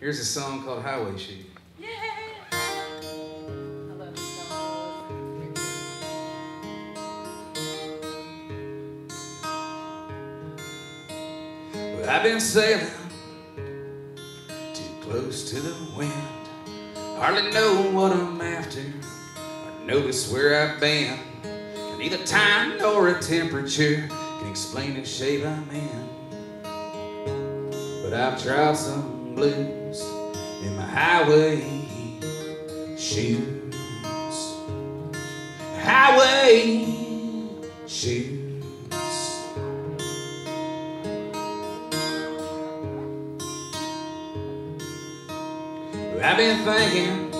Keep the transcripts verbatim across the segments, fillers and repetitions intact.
Here's a song called Highway Sheet. Yeah. I love this song. Well, I've been sailing too close to the wind. Hardly know what I'm after. I notice where I've been. Neither time nor a temperature can explain the shape I'm in. But I've tried some blues in my highway shoes. Highway shoes. Well, I've been thinking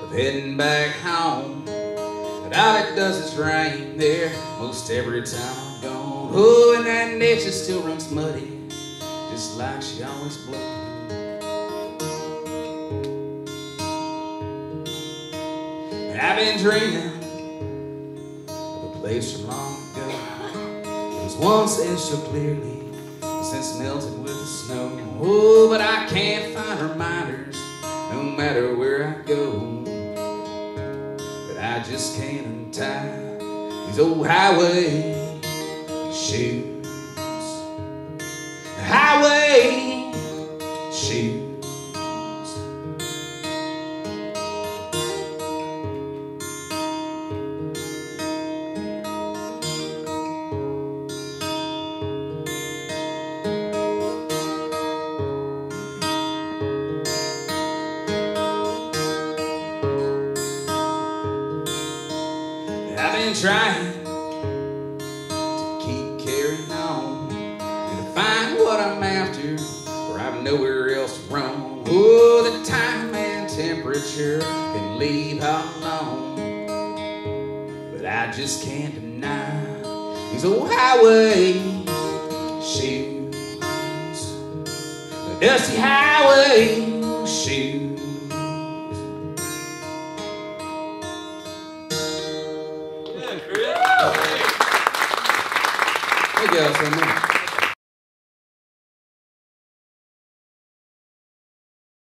of heading back home, but all it does is rain there most every time I'm gone. Oh, and that net just still runs muddy, just like she always blows. I've been dreaming of a place from long ago. It was once and so clearly, since melted with the snow. Oh, but I can't find reminders, no matter where I go. But I just can't untie these old highway shoes. Highway shoes. Trying to keep carrying on and to find what I'm after, for I've nowhere else to roam. Oh, the time and temperature can leave all alone, but I just can't deny these old highway shoes, the dusty highway shoes. Thank you all so much.